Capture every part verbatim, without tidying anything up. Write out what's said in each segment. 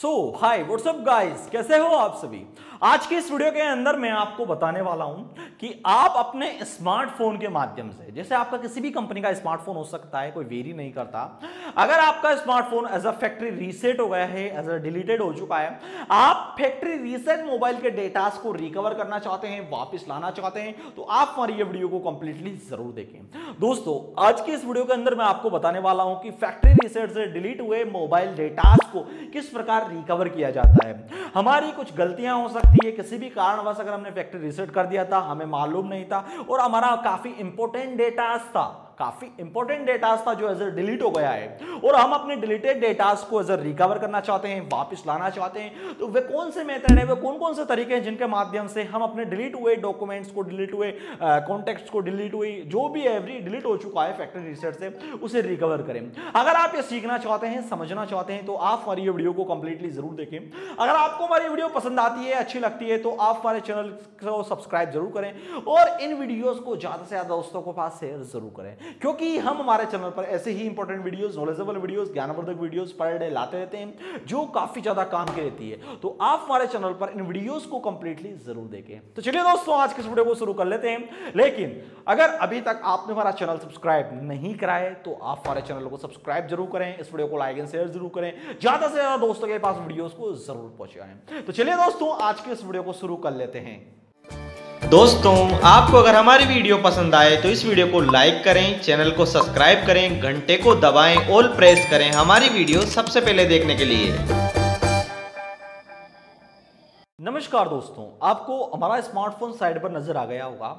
सो hi what's up guys, कैसे हो आप सभी। आज के इस वीडियो के अंदर मैं आपको बताने वाला हूं कि आप अपने स्मार्टफोन के माध्यम से, जैसे आपका किसी भी कंपनी का स्मार्टफोन हो सकता है, कोई वेरी नहीं करता। अगर आपका smartphone as a factory reset हो गया है, एज अ डिलीटेड हो चुका है, आप फैक्ट्री रीसेट मोबाइल के डेटास को रिकवर करना चाहते हैं, वापस लाना चाहते हैं, तो आप हमारी ये वीडियो को कंप्लीटली जरूर देखें। दोस्तों, आज के इस वीडियो के अंदर मैं आपको बताने वाला हूं कि फैक्ट्री रीसेट से डिलीट हुए मोबाइल डेटास को किस प्रकार रिकवर किया जाता है। हमारी कुछ गलतियां हो सकती है, किसी भी कारणवश अगर हमने फैक्ट्री रीसेट कर दिया था, हमें मालूम नहीं था, और हमारा काफी इंपॉर्टेंट डेटा था काफी इंपॉर्टेंट डेटास था जो एज ए डिलीट हो गया है, और हम अपने डिलीटेड डेटास को एज ए रिकवर करना चाहते हैं, वापस लाना चाहते हैं। तो वे कौन से मेथड है, वे कौन कौन से तरीके हैं जिनके माध्यम से हम अपने डिलीट हुए डॉक्यूमेंट्स को, डिलीट हुए कॉन्टेक्ट्स को, डिलीट हुई जो भी एवरी डिलीट हो चुका है फैक्ट्री रीसेट से, उसे रिकवर करें। अगर आप ये सीखना चाहते हैं, समझना चाहते हैं, तो आप हमारी ये वीडियो को कंप्लीटली जरूर देखें। अगर आपको हमारी वीडियो पसंद आती है, अच्छी लगती है, तो आप हमारे चैनल को सब्सक्राइब जरूर करें, और इन वीडियोज को ज्यादा से ज्यादा दोस्तों के पास शेयर जरूर करें, क्योंकि हम हमारे चैनल पर ऐसे ही इंपॉर्टेंट वीडियोस, नॉलेजेबल वीडियोस, ज्ञानवर्धक वीडियोस पर डे लाते रहते हैं जो काफी ज्यादा काम की रहती है। तो आप हमारे चैनल पर इन वीडियोस को कंप्लीटली जरूर देखें। तो चलिए दोस्तों, आज के इस वीडियो को शुरू कर लेते हैं। लेकिन अगर अभी तक आपने हमारा चैनल सब्सक्राइब नहीं कराए, तो आप हमारे चैनल को सब्सक्राइब जरूर करें, इस वीडियो को लाइक एंड शेयर जरूर करें, ज्यादा से ज्यादा दोस्तों के पास वीडियोस को जरूर पहुंचाएं। तो चलिए दोस्तों, आज के इस वीडियो को शुरू कर लेते हैं। दोस्तों, आपको अगर हमारी वीडियो पसंद आए तो इस वीडियो को लाइक करें, चैनल को सब्सक्राइब करें, घंटे को दबाएं, ऑल प्रेस करें हमारी वीडियो सबसे पहले देखने के लिए। नमस्कार दोस्तों, आपको हमारा स्मार्टफोन साइड पर नजर आ गया होगा।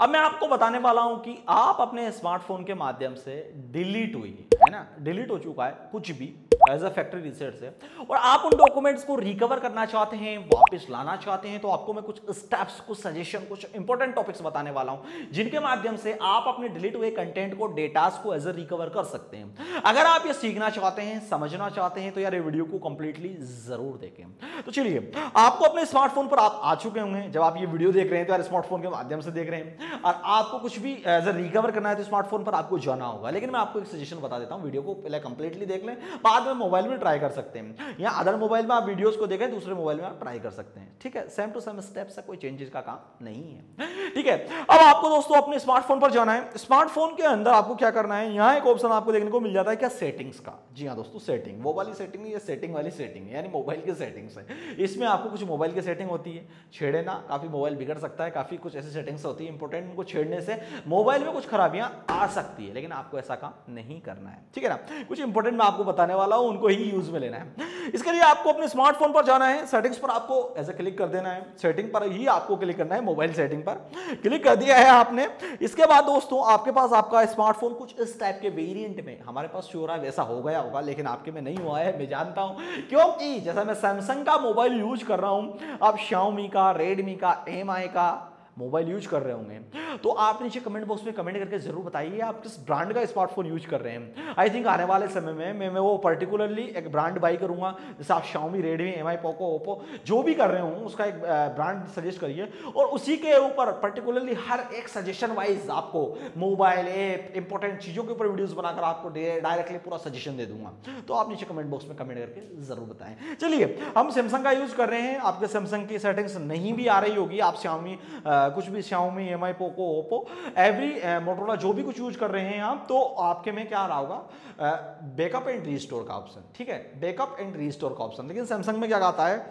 अब मैं आपको बताने वाला हूं कि आप अपने स्मार्टफोन के माध्यम से डिलीट हुई है ना, डिलीट हो चुका है कुछ भी एज अ फैक्ट्री रीसेट से, और आप उन डॉक्यूमेंट्स को रिकवर करना चाहते हैं, वापस लाना चाहते हैं, तो आपको मैं कुछ स्टेप्स, कुछ सजेशन, कुछ इंपॉर्टेंट टॉपिक्स बताने वाला हूं जिनके माध्यम से आप अपने डिलीट हुए कंटेंट को, डेटास को एज अ रिकवर कर सकते हैं। अगर आप ये सीखना चाहते हैं, समझना चाहते हैं, तो यार ये वीडियो को कंप्लीटली जरूर देखें। तो चलिए, आपको अपने स्मार्टफोन पर आप आ चुके होंगे, जब आप ये वीडियो देख रहे हैं तो यार स्मार्टफोन के माध्यम से देख रहे हैं, और आपको कुछ भी एज अ रिकवर करना है तो स्मार्टफोन पर आपको जाना होगा। लेकिन मैं आपको एक सजेशन बता देता हूँ, वीडियो को पहले कंप्लीटली देख लें, बाद में मोबाइल में ट्राई कर सकते हैं, या अदर मोबाइल में आप वीडियोस को देखें, दूसरे मोबाइल में आप ट्राई कर सकते हैं। ठीक है, सेम टू सेम स्टेप्स है, कोई चेंजेस का काम नहीं है। ठीक है, अब आपको दोस्तों अपने स्मार्टफोन पर जाना है। स्मार्टफोन के अंदर आपको क्या करना है, यहाँ एक ऑप्शन आपको देखने को मिल जाता है क्या, सेटिंग्स का। जी हाँ दोस्तों, सेटिंग वो वाली सेटिंग नहीं, ये सेटिंग वाली सेटिंग, यानी मोबाइल की सेटिंग्स है। इसमें आपको कुछ मोबाइल की सेटिंग होती है, छेड़े ना, काफी मोबाइल बिगड़ सकता है, काफी कुछ ऐसी सेटिंग्स होती है इंपॉर्टेंट, उनको छेड़ने से मोबाइल में कुछ खराबियां आ सकती है, लेकिन आपको ऐसा काम नहीं करना है। ठीक है ना, कुछ इंपॉर्टेंट मैं आपको बताने वाला हूं, उनको ही यूज में लेना है। इसके लिए आपको अपने स्मार्टफोन पर जाना है, सेटिंग्स पर आपको ऐसे क्लिक कर देना है, सेटिंग पर ही आपको क्लिक करना है, मोबाइल सेटिंग पर क्लिक कर दिया है आपने। इसके बाद दोस्तों आपके पास आपका स्मार्टफोन कुछ इस टाइप के वेरिएंट में, हमारे पास श्योर है वैसा हो गया होगा, लेकिन आपके में नहीं हुआ है, मैं जानता हूं, क्योंकि जैसा मैं सैमसंग का मोबाइल यूज कर रहा हूं, आप शाओमी का, रेडमी का, एम आई का मोबाइल यूज कर रहे होंगे, तो आप नीचे कमेंट बॉक्स में कमेंट करके जरूर बताइए आप किस ब्रांड का स्मार्टफोन यूज कर रहे हैं। आई थिंक आने वाले समय में मैं मैं वो पर्टिकुलरली एक ब्रांड बाई करूंगा, जैसे आप Xiaomi, Redmi, M I, Poco, Oppo जो भी कर रहे हों, उसका एक ब्रांड सजेस्ट करिए, और उसी के ऊपर पर्टिकुलरली हर एक सजेशन वाइज आपको मोबाइल, ऐप, इंपॉर्टेंट चीज़ों के ऊपर वीडियोज़ बनाकर आपको डायरेक्टली पूरा सजेशन दे दूंगा। तो आप नीचे कमेंट बॉक्स में कमेंट करके जरूर बताएं। चलिए, हम सैमसंग का यूज कर रहे हैं, आपके सैमसंग की सेटिंग्स नहीं भी आ रही होगी, आप शाओमी कुछ भी, Xiaomi, M I, Poco, Oppo, every Motorola जो भी कुछ यूज कर रहे हैं आप, तो आपके में क्या आ रहा होगा, बैकअप एंड रीस्टोर का ऑप्शन। ठीक है, बैकअप एंड रीस्टोर का ऑप्शन। लेकिन सैमसंग में क्या आता है,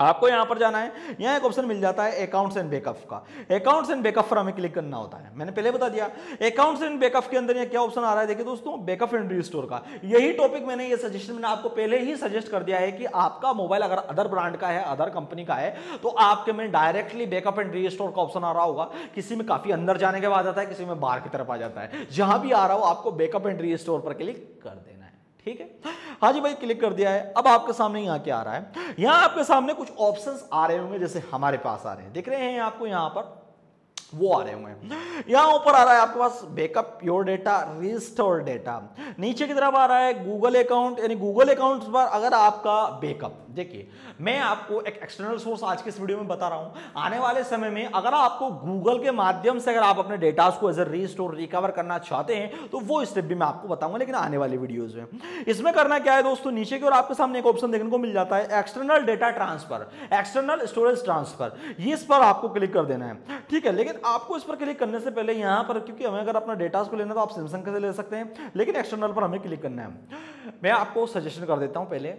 आपको यहाँ पर जाना है, यहाँ एक ऑप्शन मिल जाता है अकाउंट्स एंड बैकअप का। अकाउंट्स एंड बैकअप पर हमें क्लिक करना होता है, मैंने पहले बता दिया। अकाउंट्स एंड बैकअप के अंदर यहाँ क्या ऑप्शन आ रहा है, देखिए दोस्तों, बैकअप एंड रिस्टोर का। यही टॉपिक मैंने ये सजेशन मैंने आपको पहले ही सजेस्ट कर दिया है कि आपका मोबाइल अगर अदर ब्रांड का है, अदर कंपनी का है, तो आपके में डायरेक्टली बैकअप एंड रिस्टोर का ऑप्शन आ रहा होगा। किसी में काफी अंदर जाने के बाद आता है, किसी में बाहर की तरफ आ जाता है, जहां भी आ रहा हो आपको बैकअप एंड रिस्टोर पर क्लिक कर देना है। ठीक है, हाँ जी भाई, क्लिक कर दिया है। अब आपके सामने यहाँ क्या आ रहा है, यहाँ आपके सामने कुछ ऑप्शंस आ रहे होंगे, जैसे हमारे पास आ रहे हैं, दिख रहे हैं आपको यहाँ पर वो आ रहे हैं। यहाँ ऊपर आ रहा है आपके पास backup, pure data, restore data. नीचे की तरफ आ रहा है गूगल अकाउंट, यानी गूगल अकाउंट पर अगर आपका बैकअप, देखिए मैं आपको एक एक्सटर्नल सोर्स आज के इस वीडियो में बता रहा हूं। आने वाले समय में अगर आपको गूगल के माध्यम से अगर आप अपने डेटा को एज ए रिस्टोर रिकवर करना चाहते हैं तो वो स्टेप भी मैं आपको बताऊंगा, लेकिन आने वाली वीडियोज में। इसमें करना क्या है दोस्तों, नीचे की ओर आपके सामने एक ऑप्शन देखने को मिल जाता है external data transfer, external storage transfer, इस पर आपको क्लिक कर देना है, ठीक है। लेकिन आपको इस पर क्लिक करने से पहले यहां पर, क्योंकि हमें अगर अपना डेटा को लेना तो आप सैमसंग से ले सकते हैं, लेकिन एक्सटर्नल पर हमें क्लिक करना है। मैं आपको सजेशन कर देता हूं पहले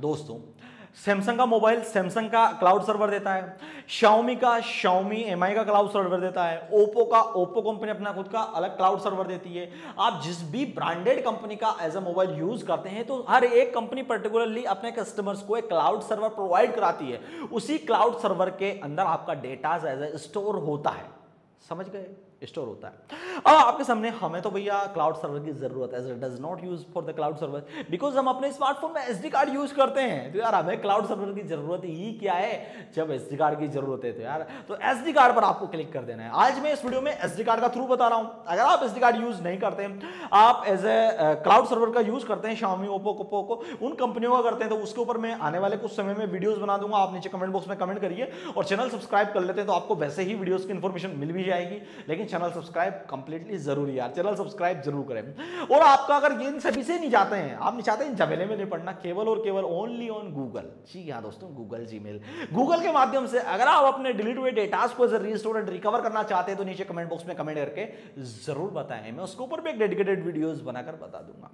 दोस्तों, सैमसंग का मोबाइल सैमसंग का क्लाउड सर्वर देता है, शाओमी का शाओमी एम आई का क्लाउड सर्वर देता है, ओप्पो का ओप्पो कंपनी अपना खुद का अलग क्लाउड सर्वर देती है। आप जिस भी ब्रांडेड कंपनी का एज अ मोबाइल यूज करते हैं तो हर एक कंपनी पर्टिकुलरली अपने कस्टमर्स को एक क्लाउड सर्वर प्रोवाइड कराती है, उसी क्लाउड सर्वर के अंदर आपका डेटा एज ए स्टोर होता है, समझ गए, स्टोर होता है। अब आपके सामने हमें तो भैया क्लाउड सर्वर की जरूरत है, it does not use for the cloud server because हम अपने स्मार्टफोन में एसडी कार्ड यूज करते हैं, तो यार हमें क्लाउड सर्वर की जरूरत ही क्या है जब एसडी कार्ड की जरूरत है। तो यार तो एसडी कार्ड पर आपको क्लिक कर देना है। आज मैं इस वीडियो में एसडी कार्ड का थ्रू बता रहा हूं। अगर आप एसडी कार्ड यूज नहीं करते, आप एज ए क्लाउड सर्वर का यूज करते हैं, शाओमी ओप्पो ओप्पो को उन कंपनियों का करते हैं, तो उसके ऊपर मैं आने वाले कुछ समय में वीडियोज बना दूंगा। आप नीचे कमेंट बॉक्स में कमेंट करिए और चैनल सब्सक्राइब कर लेते हैं तो आपको वैसे ही वीडियोज की इन्फॉर्मेशन मिल भी जाएगी, लेकिन चैनल सब्सक्राइब कंप्लीटली जरूरी यार, चैनल सब्सक्राइब जरूर करें। और आपका अगर ये इन सभी से नहीं जाते हैं, आप नहीं चाहते हैं झमेले में नहीं पड़ना, केवल और केवल ओनली ऑन गूगल, जी हाँ दोस्तों, गूगल जीमेल, गूगल के माध्यम से अगर आप अपने डिलीट हुए डेटा को रिस्टोर एंड रिकवर करना चाहते हैं तो नीचे कमेंट बॉक्स में कमेंट करके जरूर बताएं, मैं उसके ऊपर भी एक डेडिकेटेड वीडियोस बनाकर बता दूंगा।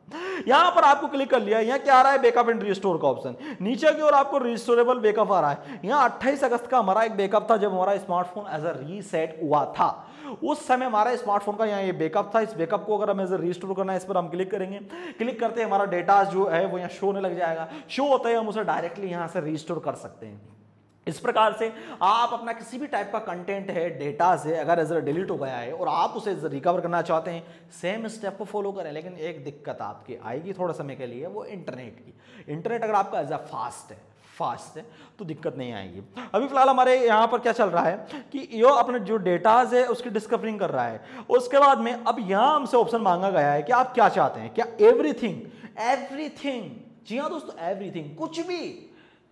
यहां पर आपको क्लिक कर लिया, यहाँ क्या आ रहा है, बैकअप एंड रिस्टोर का ऑप्शन। नीचे की ओर आपको रिस्टोरेबल बैकअप आ रहा है। यहाँ अट्ठाईस अगस्त का हमारा एक बैकअप था जब हमारा स्मार्टफोन एज अ रीसेट हुआ था, उस समय हमारा स्मार्टफोन का यहाँ ये बैकअप था। इस बैकअप को अगर हमें रिस्टोर करना है, इस पर हम क्लिक करेंगे, क्लिक करते हैं हमारा डेटा जो है वो यहाँ शो होने लग जाएगा। शो होता है, हम उसे डायरेक्टली यहाँ से रिस्टोर कर सकते हैं। इस प्रकार से आप अपना किसी भी टाइप का कंटेंट है डेटा से अगर एज डिलीट हो गया है और आप उसे रिकवर करना चाहते हैं, सेम स्टेप को फॉलो करें। लेकिन एक दिक्कत आपकी आएगी थोड़ा समय के लिए, वो इंटरनेट की। इंटरनेट अगर आपका एज अ फास्ट है फास्ट है तो दिक्कत नहीं आएगी। अभी फिलहाल हमारे यहाँ पर क्या चल रहा है कि यो अपने जो डेटाज है उसकी डिस्कवरिंग कर रहा है। उसके बाद में अब यहाँ हमसे ऑप्शन मांगा गया है कि आप क्या चाहते हैं, क्या एवरीथिंग, एवरीथिंग, जी हाँ दोस्तों एवरीथिंग, कुछ भी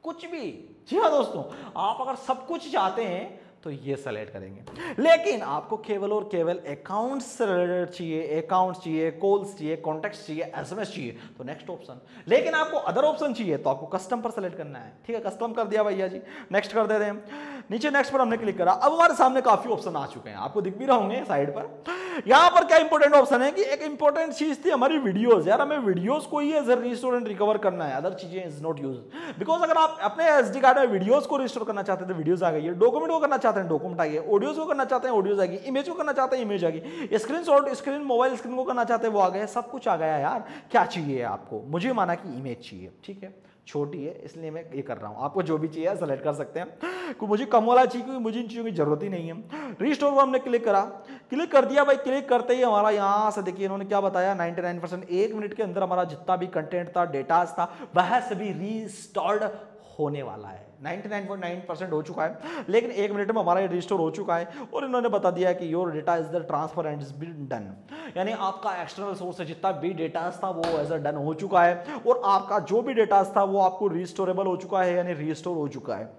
कुछ भी, जी हाँ दोस्तों, आप अगर सब कुछ चाहते हैं तो ये सेलेक्ट करेंगे। लेकिन आपको केवल और केवल अकाउंट्स से रिलेटेड चाहिए, अकाउंट्स चाहिए, कॉल्स चाहिए, कॉन्टैक्ट्स चाहिए, एसएमएस चाहिए तो नेक्स्ट ऑप्शन। लेकिन आपको अदर ऑप्शन चाहिए तो आपको कस्टम पर सेलेक्ट करना है, ठीक है, कस्टम कर दिया भैया जी, नेक्स्ट कर देते हैं। नीचे नेक्स्ट पर हमने क्लिक करा, अब हमारे सामने काफी ऑप्शन आ चुके हैं, आपको दिख भी रहे होंगे साइड पर। यहाँ पर क्या इंपॉर्टेंट ऑप्शन है कि एक इंपॉर्टेंट चीज थी हमारी वीडियोस, यार हमें वीडियोस को ही as a restore and recover करना है, अदर चीजें इज नॉट यूज, बिकॉज अगर आप अपने एसडी कार्ड में वीडियोस को रिस्टोर करना चाहते हैं तो वीडियोस आ गई है, डॉक्यूमेंट को करना चाहते हैं डॉक्यूमेंट आ गई, ऑडियोज को करना चाहते हैं ऑडियोज आ गई, इमेज को करना चाहते हैं इमेज आ गई, स्क्रीनशॉट स्क्रीन मोबाइल स्क्रीन को करना चाहते हैं वो आ गया, सब कुछ आ गया यार। क्या चाहिए आपको, मुझे माना कि इमेज चाहिए, ठीक है, छोटी है इसलिए मैं ये कर रहा हूँ, आपको जो भी चाहिए सेलेक्ट कर सकते हैं, को मुझे कम वाला चाहिए क्योंकि मुझे इन चीज़ों की जरूरत ही नहीं है। रिस्टोर पर हमने क्लिक करा, क्लिक कर दिया भाई, क्लिक करते ही हमारा यहाँ से देखिए इन्होंने क्या बताया, निन्यानवे परसेंट, एक मिनट के अंदर हमारा जितना भी कंटेंट था डेटाज था वह सभी रिस्टोर्ड होने वाला है। निन्यानवे पॉइंट नाइन परसेंट हो चुका है, लेकिन एक मिनट में हमारा रिस्टोर हो चुका है। और इन्होंने बता दिया कि your data is the transfer and is been done, यानी आपका एक्सटर्नल सोर्स से जितना भी डेटा था वो एज अ डन हो चुका है और आपका जो भी डेटा था वो आपको रिस्टोरेबल हो चुका है, यानी रिस्टोर हो चुका है।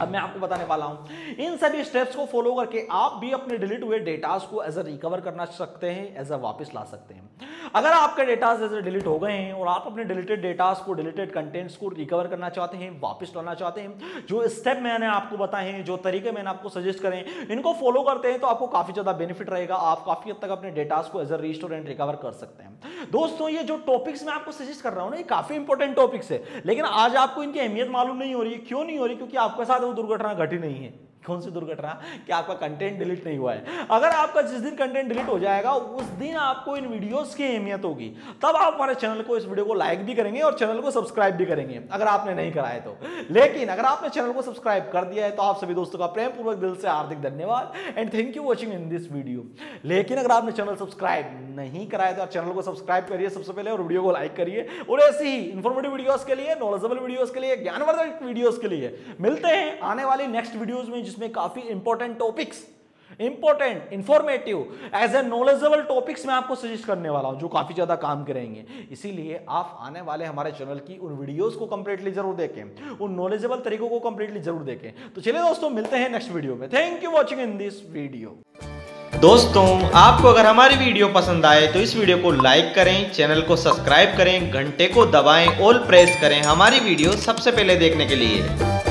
अब मैं आपको बताने वाला हूं इन सभी स्टेप्स को फॉलो करके आप भी अपने डिलीट हुए डेटास को एज अ रिकवर करना सकते हैं, एज अ वापस ला सकते हैं। अगर आपके डेटास एज अ डिलीट हो गए हैं और आप अपने डिलीटेड डेटास को, डिलीटेड कंटेंट्स को रिकवर करना चाहते हैं, वापस लाना चाहते हैं, जो स्टेप मैंने आपको बताए हैं, जो तरीके मैंने आपको सजेस्ट करें, इनको फॉलो करते हैं तो आपको काफी ज्यादा बेनिफिट रहेगा। आप काफी हद तक अपने डेटास को as a restore and recover कर सकते हैं। दोस्तों ये जो टॉपिक्स मैं आपको सजेस्ट कर रहा हूँ ना, ये काफी इंपॉर्टेंट टॉपिक्स है, लेकिन आज आपको इनकी अहमियत मालूम नहीं हो रही है। क्यों नहीं हो रही? क्योंकि आपके साथ दुर्घटना घटी नहीं है। कौन सी दुर्घटना? कि आपका कंटेंट डिलीट नहीं हुआ है। अगर आपका जिस दिन कंटेंट डिलीट हो जाएगा उस दिन आपको इन वीडियोस की अहमियत होगी, तब आप हमारे चैनल को, इस वीडियो को लाइक भी करेंगे और चैनल को सब्सक्राइब भी करेंगे अगर आपने नहीं करा है तो। लेकिन अगर आपने चैनल को सब्सक्राइब कर दिया है तो आप सभी दोस्तों का प्रेम पूर्वक दिल से हार्दिक धन्यवाद and thank you watching in this video. लेकिन अगर आपने चैनल सब्सक्राइब नहीं कराया तो आप चैनल को सब्सक्राइब करिए सबसे पहले और वीडियो को लाइक करिए, और ऐसी ही इंफॉर्मेटिव वीडियोस के लिए, नॉलेजेबल वीडियोस के लिए, ज्ञानवर्धक वीडियोस के लिए मिलते हैं आने वाली नेक्स्ट वीडियोस में, जिसमें काफी important topics important, informative, as a knowledgeable topics मैं आपको सजेस्ट करने वाला हूं जो काफी ज्यादा काम करेंगे। इसीलिए आप आने वाले हमारे चैनल की उन वीडियोस को कंप्लीटली जरूर देखें, उन नॉलेजेबल तरीकों को कंप्लीटली जरूर देखें। तो चलिए दोस्तों, मिलते हैं नेक्स्ट वीडियो में। Thank you watching in this video. दोस्तों, आपको अगर हमारी वीडियो पसंद आए तो इस वीडियो को लाइक करें, चैनल को सब्सक्राइब करें, घंटे को दबाएं, ऑल प्रेस करें हमारी वीडियो सबसे पहले देखने के लिए।